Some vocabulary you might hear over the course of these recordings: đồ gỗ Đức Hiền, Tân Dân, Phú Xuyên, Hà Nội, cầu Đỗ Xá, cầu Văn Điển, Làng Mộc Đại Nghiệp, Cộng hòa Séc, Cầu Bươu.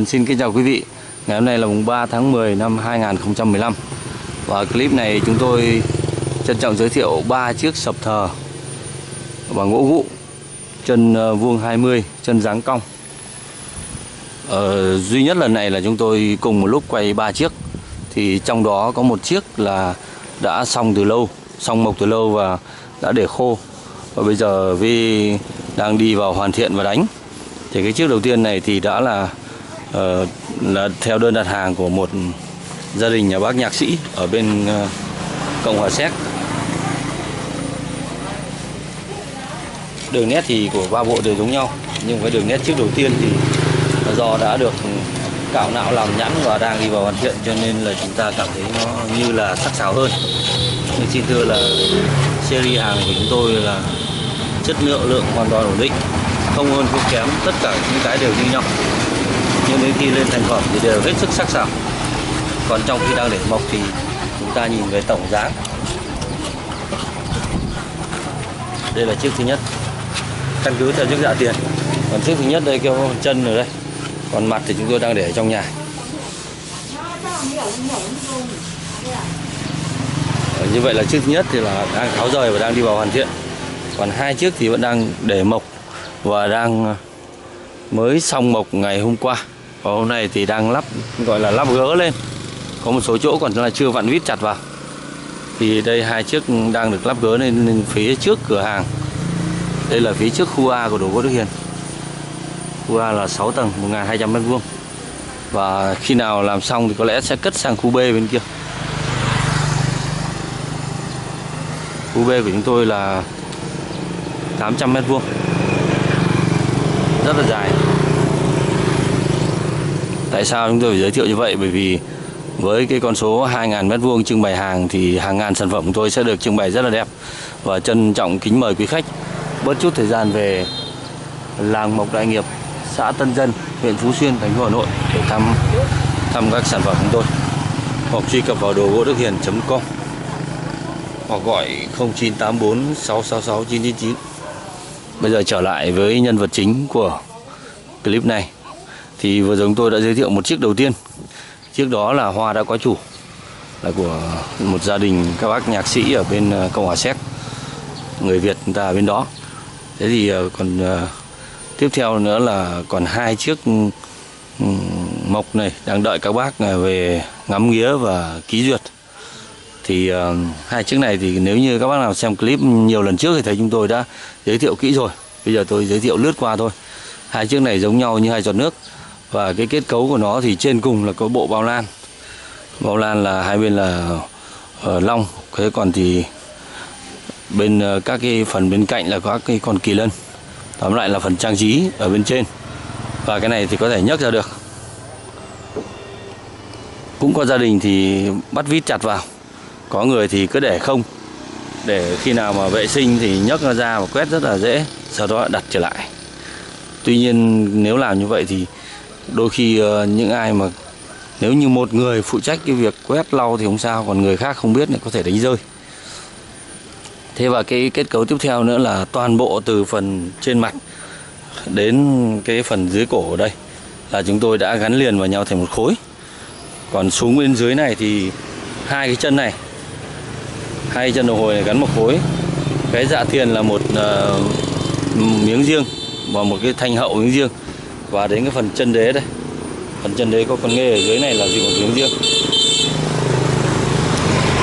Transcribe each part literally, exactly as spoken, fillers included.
Xuyên xin kính chào quý vị. Ngày hôm nay là mùng ba tháng mười năm hai nghìn không trăm mười lăm. Và clip này chúng tôi trân trọng giới thiệu ba chiếc sập thờ bằng gỗ gụ, chân vuông hai mươi, chân dáng cong. Ờ, duy nhất lần này là chúng tôi cùng một lúc quay ba chiếc. Thì trong đó có một chiếc là đã xong từ lâu, xong mộc từ lâu và đã để khô. Và bây giờ Vi đang đi vào hoàn thiện và đánh. Thì cái chiếc đầu tiên này thì đã là, uh, là theo đơn đặt hàng của một gia đình nhà bác nhạc sĩ ở bên uh, Cộng hòa Séc. Đường nét thì của ba bộ đều giống nhau, nhưng cái đường nét chiếc đầu tiên thì do đã được cạo nạo làm nhẵn và đang đi vào hoàn thiện, cho nên là chúng ta cảm thấy nó như là sắc sảo hơn. Nhưng xin thưa là series hàng của chúng tôi là chất lượng lượng hoàn toàn ổn định, không hơn không kém, tất cả những cái đều như nhau, nhưng đến khi lên thành phẩm thì đều hết sức sắc sảo. Còn trong khi đang để mộc thì chúng ta nhìn về tổng dáng. Đây là chiếc thứ nhất, căn cứ theo chiếc dạ tiền. Còn chiếc thứ nhất đây kêu chân ở đây, còn mặt thì chúng tôi đang để ở trong nhà. Và như vậy là chiếc thứ nhất thì là đang tháo rời và đang đi vào hoàn thiện. Còn hai chiếc thì vẫn đang để mộc và đang mới xong mộc ngày hôm qua, và hôm nay thì đang lắp, gọi là lắp gỡ lên, có một số chỗ còn là chưa vặn vít chặt vào. Thì đây hai chiếc đang được lắp gỡ lên phía trước cửa hàng. Đây là phía trước khu A của đồ gỗ Đức Hiền. Khu A là sáu tầng, một nghìn hai trăm mét vuông, và khi nào làm xong thì có lẽ sẽ cất sang khu B bên kia. Khu B của chúng tôi là tám trăm mét vuông, rất là dài. Tại sao chúng tôi phải giới thiệu như vậy? Bởi vì với cái con số hai nghìn mét vuông trưng bày hàng thì hàng ngàn sản phẩm của tôi sẽ được trưng bày rất là đẹp. Và trân trọng kính mời quý khách bớt chút thời gian về làng Mộc Đại Nghiệp, xã Tân Dân, huyện Phú Xuyên, thành phố Hà Nội để thăm thăm các sản phẩm của tôi, hoặc truy cập vào đồ gỗ Đức Hiền chấm com, hoặc gọi không chín tám bốn sáu sáu sáu chín chín chín. Bây giờ trở lại với nhân vật chính của clip này. Thì vừa rồi chúng tôi đã giới thiệu một chiếc đầu tiên. Chiếc đó là hoa đã có chủ, là của một gia đình các bác nhạc sĩ ở bên Cộng hòa Séc, người Việt chúng ta ở bên đó. Thế thì còn tiếp theo nữa là còn hai chiếc mộc này đang đợi các bác về ngắm nghía và ký duyệt. Thì uh, hai chiếc này thì nếu như các bác nào xem clip nhiều lần trước thì thấy chúng tôi đã giới thiệu kỹ rồi. Bây giờ tôi giới thiệu lướt qua thôi. Hai chiếc này giống nhau như hai giọt nước. Và cái kết cấu của nó thì trên cùng là có bộ bao lan. Bao lan là hai bên là uh, long. Thế còn thì bên uh, các cái phần bên cạnh là có các cái con kỳ lân. Tóm lại là phần trang trí ở bên trên. Và cái này thì có thể nhấc ra được. Cũng có gia đình thì bắt vít chặt vào, có người thì cứ để không, để khi nào mà vệ sinh thì nhấc nó ra và quét rất là dễ, sau đó đặt trở lại. Tuy nhiên nếu làm như vậy thì đôi khi những ai mà nếu như một người phụ trách cái việc quét lau thì không sao, còn người khác không biết thì có thể đánh rơi. Thế và cái kết cấu tiếp theo nữa là toàn bộ từ phần trên mặt đến cái phần dưới cổ ở đây là chúng tôi đã gắn liền vào nhau thành một khối. Còn xuống bên dưới này thì hai cái chân này, hai chân đầu hồi này gắn một khối. Cái dạ tiền là một uh, miếng riêng và một cái thanh hậu miếng riêng. Và đến cái phần chân đế đây, phần chân đế có con nghê ở dưới này là gì một miếng riêng.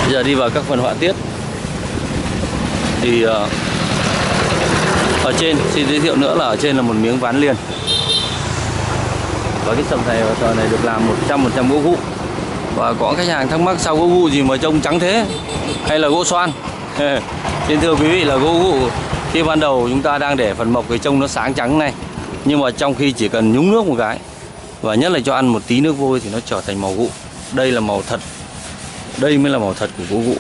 Bây giờ đi vào các phần họa tiết. Thì uh, ở trên xin giới thiệu nữa là ở trên là một miếng ván liền. Và cái sập này và tờ này được làm một trăm phần trăm gỗ gụ. Và có khách hàng thắc mắc sao gỗ gụ gì mà trông trắng thế, hay là gỗ xoan. Xin thưa quý vị là gỗ gụ khi ban đầu chúng ta đang để phần mộc cái trông nó sáng trắng này, nhưng mà trong khi chỉ cần nhúng nước một cái và nhất là cho ăn một tí nước vôi thì nó trở thành màu gụ. Đây là màu thật, đây mới là màu thật của gỗ gụ.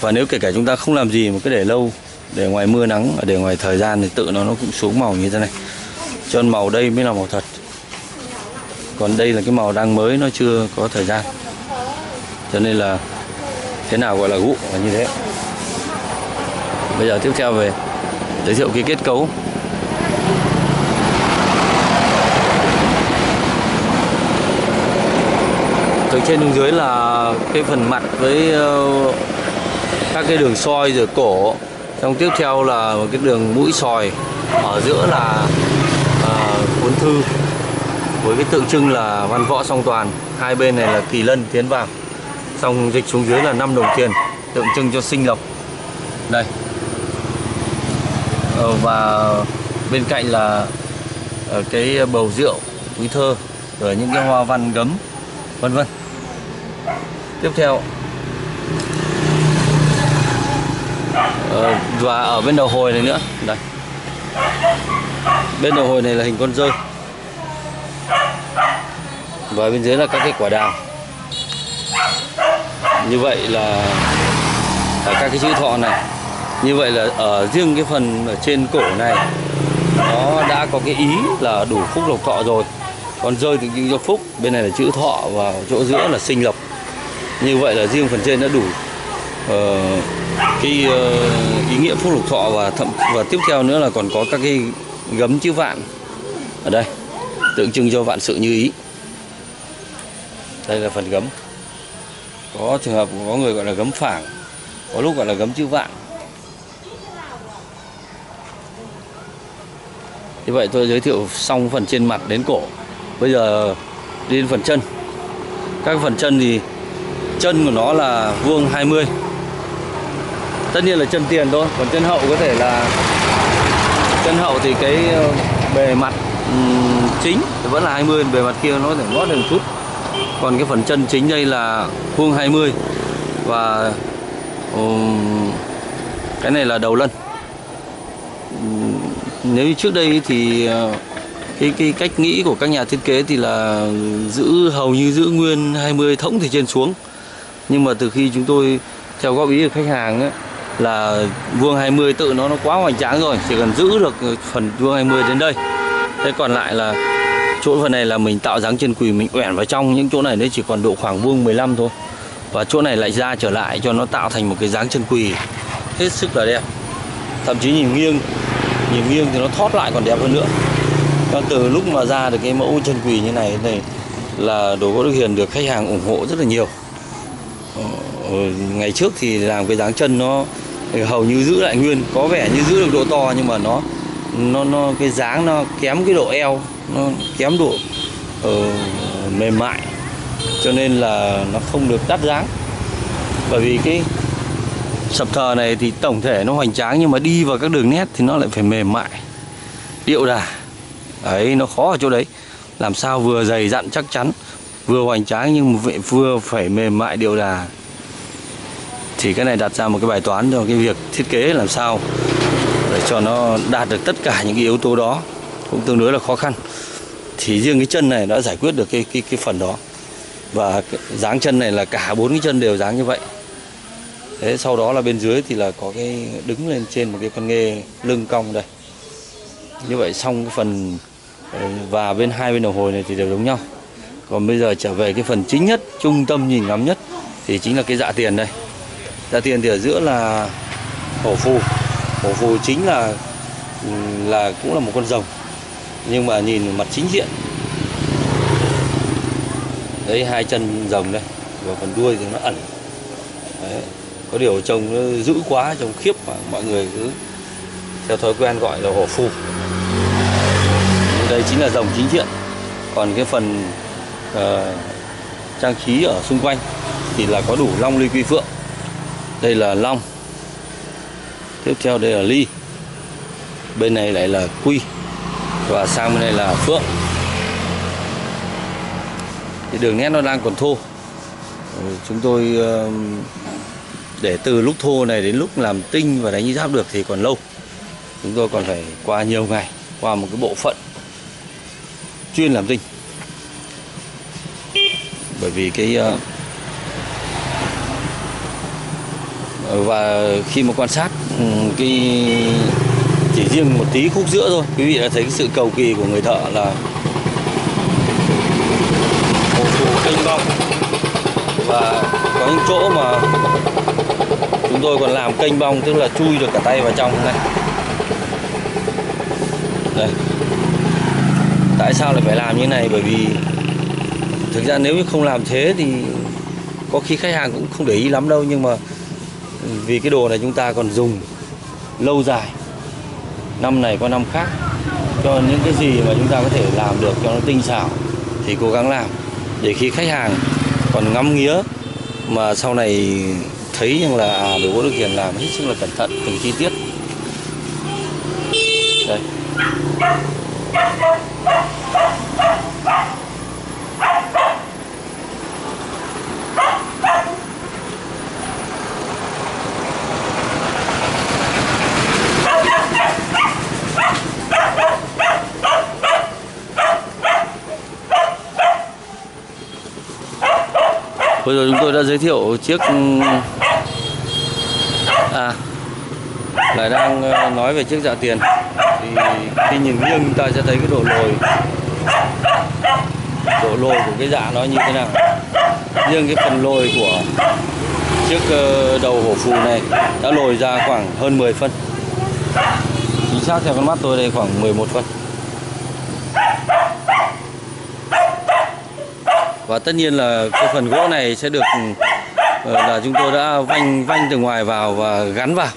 Và nếu kể cả chúng ta không làm gì mà cứ để lâu, để ngoài mưa nắng, để ngoài thời gian thì tự nó nó cũng xuống màu như thế này. Cho nên màu đây mới là màu thật. Còn đây là cái màu đang mới, nó chưa có thời gian, cho nên là thế nào gọi là gụ là như thế. Bây giờ tiếp theo về giới thiệu cái kết cấu. từ trên xuống dưới là cái phần mặt với các cái đường soi rồi cổ, xong tiếp theo là một cái đường mũi sòi, ở giữa là cuốn à, thư với cái tượng trưng là văn võ song toàn, hai bên này là kỳ lân tiến vào, xong dịch xuống dưới là năm đồng tiền tượng trưng cho sinh lộc đây, và bên cạnh là cái bầu rượu, túi thơ, rồi những cái hoa văn gấm vân vân. Tiếp theo và ở bên đầu hồi này nữa đây, bên đầu hồi này là hình con dơi, và bên dưới là các cái quả đào. Như vậy là các cái chữ thọ này, như vậy là ở riêng cái phần ở trên cổ này nó đã có cái ý là đủ phúc lộc thọ rồi, còn rơi từ chữ phúc, bên này là chữ thọ và chỗ giữa là sinh lộc. Như vậy là riêng phần trên đã đủ uh, cái uh, ý nghĩa phúc lộc thọ, và thậm và tiếp theo nữa là còn có các cái gấm chữ vạn ở đây tượng trưng cho vạn sự như ý. Đây là phần gấm, có trường hợp có người gọi là gấm phảng, có lúc gọi là gấm chữ vạn. Như vậy tôi giới thiệu xong phần trên mặt đến cổ. Bây giờ đi đến phần chân. Các phần chân thì chân của nó là vuông hai mươi. Tất nhiên là chân tiền thôi. Còn chân hậu có thể là chân hậu thì cái bề mặt chính vẫn là hai mươi, bề mặt kia nó có thể ngót được một chút. Còn cái phần chân chính đây là vuông hai mươi. Và cái này là đầu lân. Nếu như trước đây thì cái, cái cách nghĩ của các nhà thiết kế thì là giữ hầu như giữ nguyên hai mươi thõng từ trên xuống. Nhưng mà từ khi chúng tôi theo góp ý của khách hàng ấy, là vuông hai mươi tự nó nó quá hoành tráng rồi, chỉ cần giữ được phần vuông hai mươi đến đây. Thế còn lại là chỗ phần này là mình tạo dáng trên quỳ, mình uẻn vào trong, những chỗ này nó chỉ còn độ khoảng vuông mười lăm thôi. Và chỗ này lại ra trở lại cho nó tạo thành một cái dáng chân quỳ hết sức là đẹp. Thậm chí nhìn nghiêng nhìn nghiêng thì nó thoát lại còn đẹp hơn nữa. Từ lúc mà ra được cái mẫu chân quỳ như này này là đồ gỗ Đức Hiền được khách hàng ủng hộ rất là nhiều. Ngày trước thì làm cái dáng chân nó hầu như giữ lại nguyên, có vẻ như giữ được độ to, nhưng mà nó nó nó cái dáng nó kém cái độ eo, nó kém độ uh, mềm mại, cho nên là nó không được đắt dáng. Bởi vì cái sập thờ này thì tổng thể nó hoành tráng, nhưng mà đi vào các đường nét thì nó lại phải mềm mại, điệu đà. Đấy, nó khó ở chỗ đấy. Làm sao vừa dày dặn chắc chắn, vừa hoành tráng nhưng vừa phải mềm mại điệu đà. Thì cái này đặt ra một cái bài toán cho cái việc thiết kế làm sao để cho nó đạt được tất cả những cái yếu tố đó, cũng tương đối là khó khăn. Thì riêng cái chân này đã giải quyết được cái, cái, cái phần đó. Và dáng chân này là cả bốn cái chân đều dáng như vậy. Thế sau đó là bên dưới thì là có cái đứng lên trên một cái con nghê lưng cong đây. Như vậy xong cái phần và bên hai bên đầu hồi này thì đều giống nhau. Còn bây giờ trở về cái phần chính nhất, trung tâm nhìn ngắm nhất thì chính là cái dạ tiền đây. Dạ tiền thì ở giữa là hổ phù. Hổ phù chính là là cũng là một con rồng, nhưng mà nhìn mặt chính diện. Đấy, hai chân rồng đây, và phần đuôi thì nó ẩn. Đấy. Có điều trông nó dữ quá, trông khiếp mà mọi người cứ theo thói quen gọi là hổ phù. Đây chính là rồng chính diện. Còn cái phần uh, trang trí ở xung quanh thì là có đủ long ly quy phượng. Đây là long. Tiếp theo đây là ly. Bên này lại là quy. Và sang bên này là phượng. Thì đường nét nó đang còn thô. Chúng tôi uh, để từ lúc thô này đến lúc làm tinh và đánh giáp được thì còn lâu. Chúng tôi còn phải qua nhiều ngày, qua một cái bộ phận chuyên làm tinh. Bởi vì cái uh, và khi mà quan sát cái chỉ riêng một tí khúc giữa thôi, quý vị đã thấy cái sự cầu kỳ của người thợ là một chỗ tinh bong, và có những chỗ mà chúng tôi còn làm kênh bong, tức là chui được cả tay vào trong này. Đây. Tại sao lại phải làm như này? Bởi vì thực ra nếu như không làm thế thì có khi khách hàng cũng không để ý lắm đâu, nhưng mà vì cái đồ này chúng ta còn dùng lâu dài, năm này qua năm khác, cho những cái gì mà chúng ta có thể làm được cho nó tinh xảo thì cố gắng làm, để khi khách hàng còn ngắm nghía mà sau này thấy rằng là à, đồ gỗ Đức Hiền làm hết sức là cẩn thận từng chi tiết. Đây. Bây giờ chúng tôi đã giới thiệu chiếc à lại đang nói về chiếc dạ tiền, thì khi nhìn nghiêng ta sẽ thấy cái độ lồi độ lồi của cái dạ nó như thế nào. Nhưng cái phần lồi của chiếc đầu hổ phù này đã lồi ra khoảng hơn mười phân, chính xác theo con mắt tôi đây khoảng mười một phân. Và tất nhiên là cái phần gỗ này sẽ được là chúng tôi đã vanh vanh từ ngoài vào và gắn vào.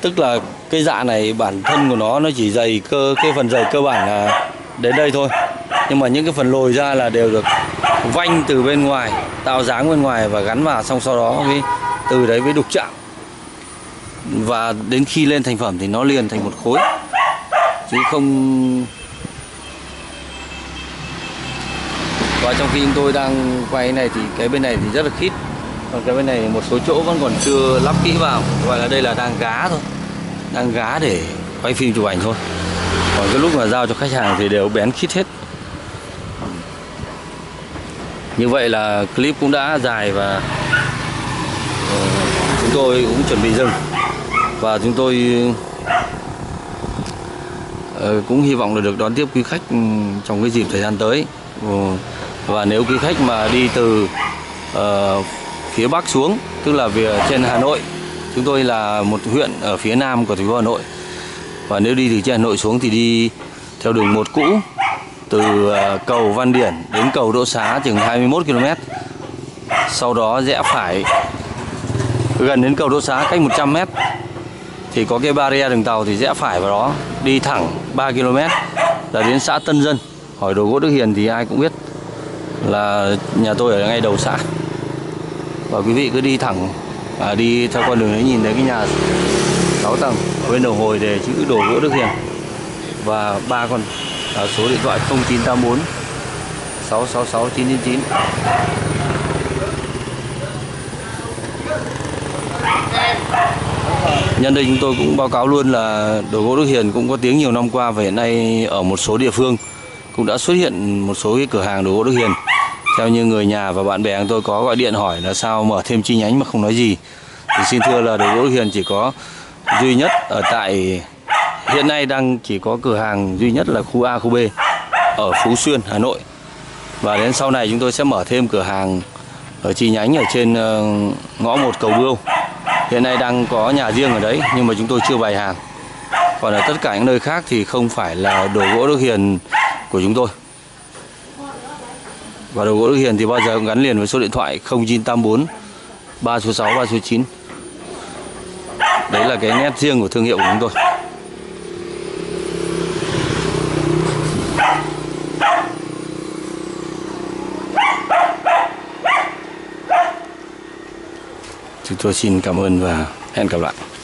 Tức là cái dạ này bản thân của nó nó chỉ dày cơ cái phần dày cơ bản là đến đây thôi. Nhưng mà những cái phần lồi ra là đều được vanh từ bên ngoài, tạo dáng bên ngoài và gắn vào, xong sau đó với, từ đấy với đục chạm. Và đến khi lên thành phẩm thì nó liền thành một khối. Chứ không... Và trong khi chúng tôi đang quay cái này thì cái bên này thì rất là khít, còn cái bên này một số chỗ vẫn còn chưa lắp kỹ vào, gọi là đây là đang gá thôi, đang gá để quay phim chụp ảnh thôi, còn cái lúc mà giao cho khách hàng thì đều bén khít hết. Như vậy là clip cũng đã dài và chúng tôi cũng chuẩn bị dừng, và chúng tôi cũng hy vọng là được đón tiếp quý khách trong cái dịp thời gian tới. Và nếu quý khách mà đi từ uh, phía Bắc xuống, tức là về trên Hà Nội, chúng tôi là một huyện ở phía Nam của thành phố Hà Nội, và nếu đi từ trên Hà Nội xuống thì đi theo đường một cũ từ uh, cầu Văn Điển đến cầu Đỗ Xá chừng hai mươi mốt ki lô mét, sau đó rẽ phải gần đến cầu Đỗ Xá cách một trăm mét thì có cái barrier đường tàu, thì rẽ phải vào đó đi thẳng ba ki lô mét là đến xã Tân Dân. Hỏi đồ gỗ Đức Hiền thì ai cũng biết là nhà tôi ở ngay đầu xã, và quý vị cứ đi thẳng à, đi theo con đường đấy nhìn thấy cái nhà sáu tầng bên đầu hồi để chữ đồ gỗ Đức Hiền, và ba con à, số điện thoại không chín tám bốn sáu sáu sáu chín chín chín. Nhân đây chúng tôi cũng báo cáo luôn là đồ gỗ Đức Hiền cũng có tiếng nhiều năm qua, và hiện nay ở một số địa phương cũng đã xuất hiện một số cái cửa hàng đồ gỗ Đức Hiền. Theo như người nhà và bạn bè của tôi có gọi điện hỏi là sao mở thêm chi nhánh mà không nói gì, thì xin thưa là đồ gỗ Đức Hiền chỉ có duy nhất ở tại, hiện nay đang chỉ có cửa hàng duy nhất là khu A khu B ở Phú Xuyên, Hà Nội. Và đến sau này chúng tôi sẽ mở thêm cửa hàng ở chi nhánh ở trên ngõ một cầu Bưu. Hiện nay đang có nhà riêng ở đấy nhưng mà chúng tôi chưa bày hàng. Còn ở tất cả những nơi khác thì không phải là đồ gỗ Đức Hiền của chúng tôi. Và đồ gỗ Đức Hiền thì bao giờ cũng gắn liền với số điện thoại không chín tám bốn ba số sáu ba số chín. Đấy là cái nét riêng của thương hiệu của chúng tôi. Chúng tôi xin cảm ơn và hẹn gặp lại.